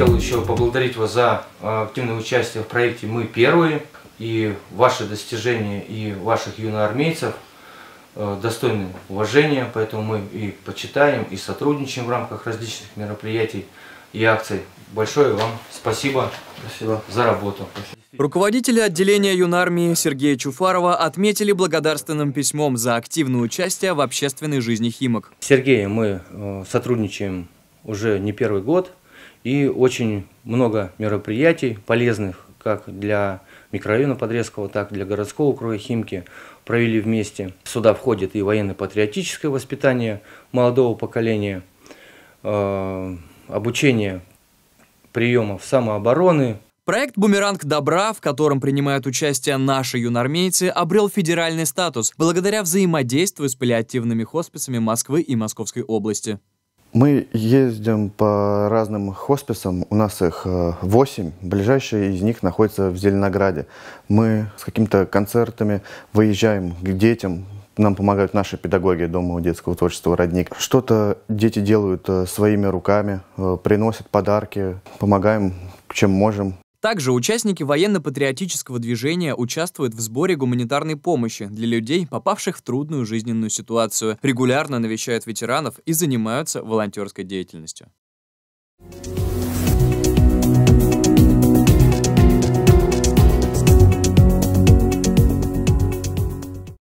хотел еще поблагодарить вас за активное участие в проекте «Мы первые». И ваши достижения и ваших юноармейцев достойны уважения, поэтому мы и почитаем, и сотрудничаем в рамках различных мероприятий и акций. Большое вам спасибо, за работу. Руководители отделения юнармии Сергея Чуфарова отметили благодарственным письмом за активное участие в общественной жизни Химок. С Сергеем мы сотрудничаем уже не первый год, и очень много мероприятий полезных как для микрорайона Подрезского, так и для городского округа Химки провели вместе. Сюда входит и военно-патриотическое воспитание молодого поколения, обучение приемов самообороны. Проект «Бумеранг Добра», в котором принимают участие наши юнармейцы, обрел федеральный статус благодаря взаимодействию с паллиативными хосписами Москвы и Московской области. Мы ездим по разным хосписам, у нас их 8, ближайшие из них находятся в Зеленограде. Мы с какими-то концертами выезжаем к детям, нам помогают наши педагоги Дома детского творчества «Родник». Что-то дети делают своими руками, приносят подарки, помогаем чем можем. Также участники военно-патриотического движения участвуют в сборе гуманитарной помощи для людей, попавших в трудную жизненную ситуацию, регулярно навещают ветеранов и занимаются волонтерской деятельностью.